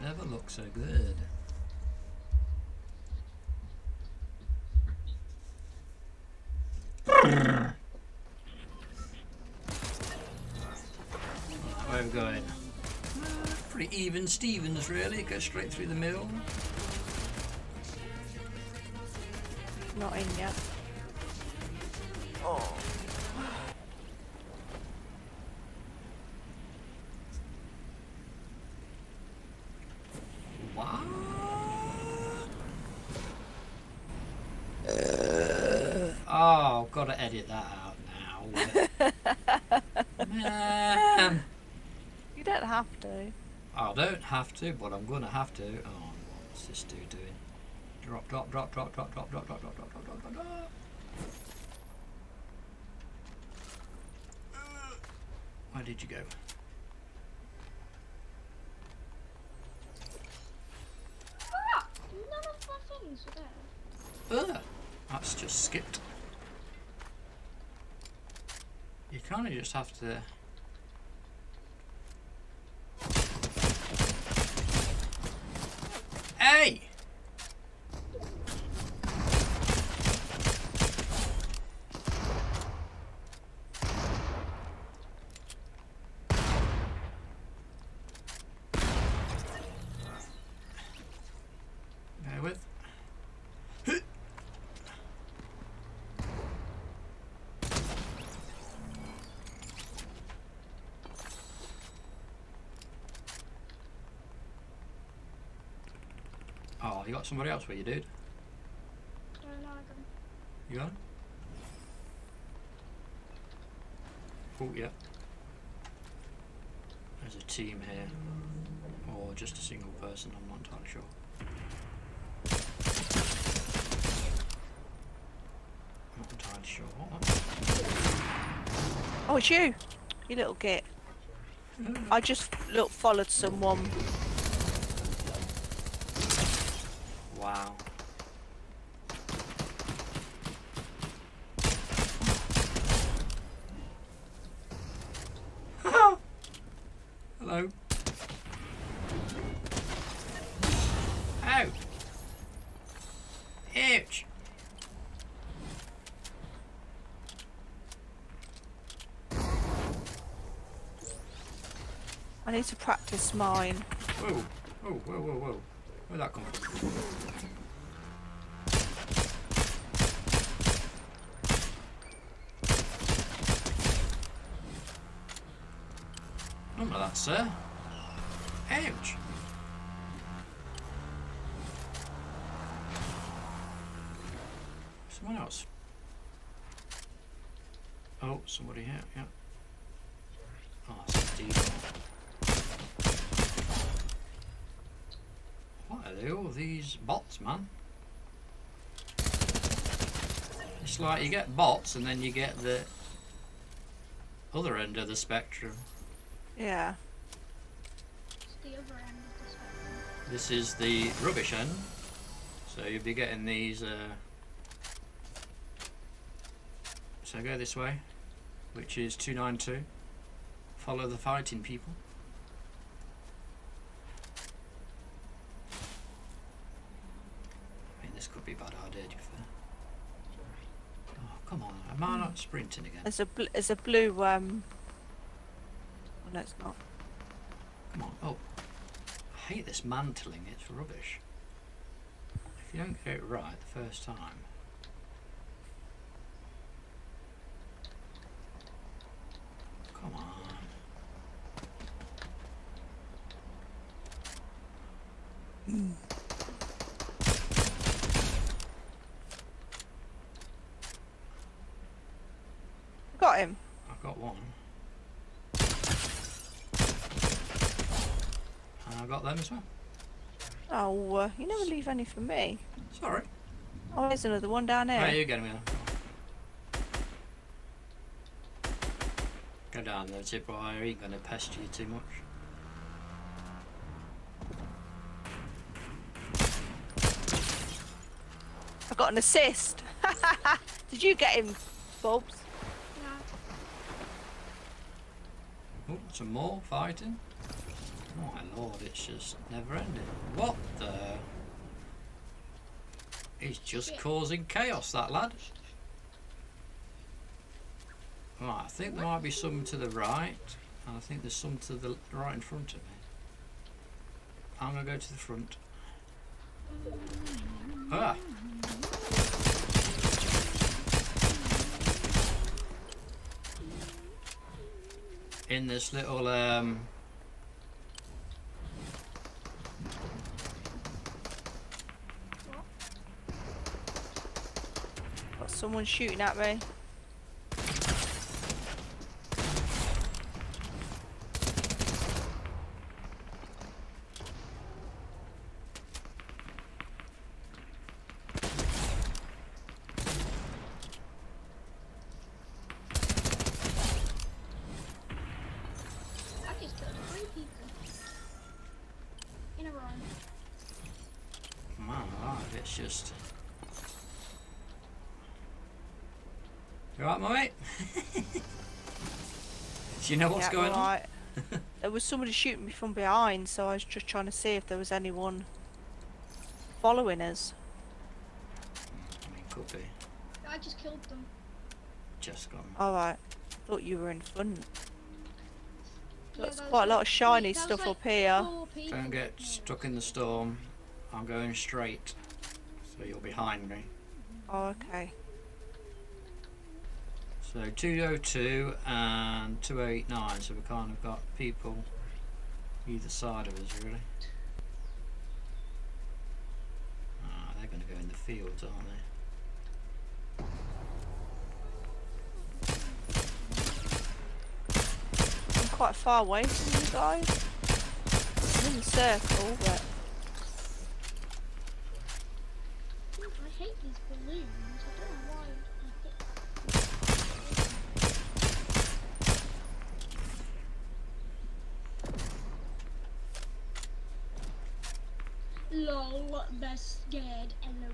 never look so good. Where I'm going? Pretty even Stevens, really. Go straight through the middle. Not in yet. Oh. Oh, gotta edit that out now. Man. You don't have to. I don't have to, but I'm gonna have to. Oh, what's this dude doing? Drop, drop, drop, drop, drop, drop, drop, drop, drop, drop, drop, drop, drop, drop. Where did you go? Ah, none of my things were there. That's just skipped. You kind of just have to. Hey! Oh, you got somebody else with you, dude? No, no, I got him. You got him? Oh, yeah. There's a team here. Or just a single person, I'm not entirely sure. Not entirely sure. Oh, it's you! You little git. I just, look, followed someone. Wow. Hello. Ow. Ouch. I need to practice mine. Whoa, whoa, whoa, whoa, whoa. Where'd that come from? None of that, sir. Ouch! Someone else. Oh, somebody here, yeah. Oh, that's a deal. All these bots, man. It's like you get bots and then you get the other end of the spectrum. Yeah. It's the other end of the spectrum. This is the rubbish end. So you'll be getting these. So go this way, which is 292. Follow the fighting people. Am I not sprinting again? There's a blue, well, no, it's not. Come on. Oh. I hate this mantling. It's rubbish. If you don't get it right the first time. Come on. Mm. Him. I've got one. And I've got them as well. Oh, you never leave any for me. Sorry. Oh, there's another one down there. Right, you get him now. Go down there, Tip, or I ain't going to pester you too much. I got an assist. Did you get him, Bobs? Oh, some more fighting. Oh, I love Oh, it's just never ending. What the? He's just causing chaos, that lad. Right, I think there might be some to the right. And I think there's some to the right in front of me. I'm going to go to the front. Ah! In this little got someone shooting at me. Do you know what's going on? There was somebody shooting me from behind, so I was just trying to see if there was anyone following us. It could be. I just killed them. Just gone. Alright. I thought you were in front. That's quite a lot of shiny stuff up here. Don't get stuck in the storm. I'm going straight. So you're behind me. Oh, okay. So 202 and 289, so we've kind of got people either side of us, really. Ah, they're going to go in the fields, aren't they? I'm quite far away from you guys. I'm in a circle, but... I hate these balloons. LOL, best scared, LOL.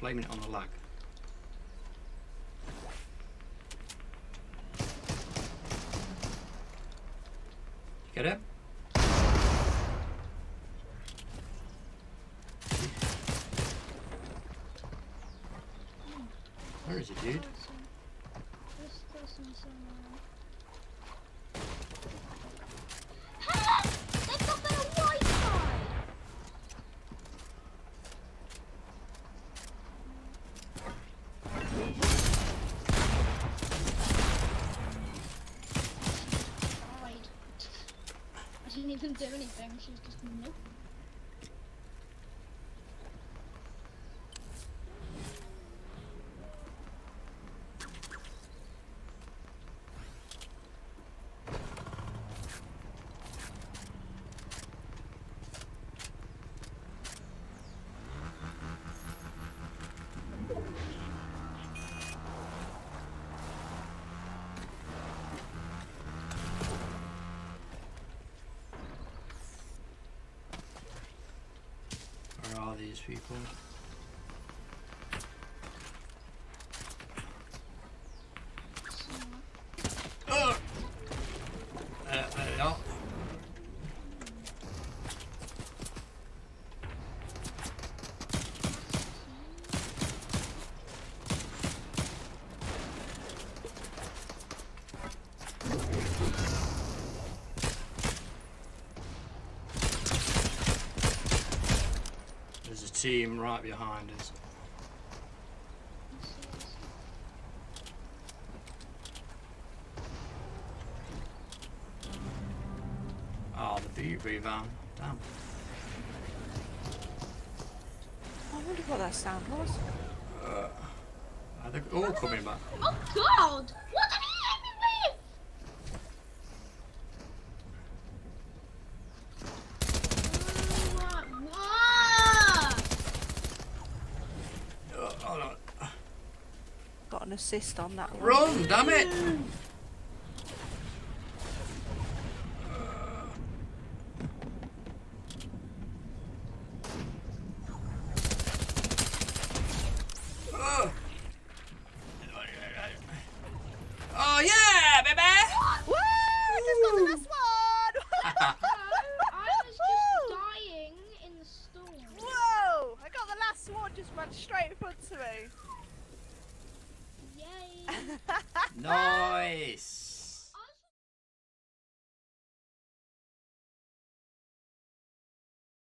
Blaming it on the lag. Get him? Where is it, dude? Do anything, she's just nope. These people. Oh! There they are. Team right behind us. Oh, the BB van. Damn. I wonder what that sound was. Are they all coming back? Oh, God! What are you hitting me with? an assist on that one. Run, damn it! Oh yeah, baby! Woo! I just got the last one! I was just dying in the storm. Whoa! I got the last one, just went straight in front of me. Yay! Nice!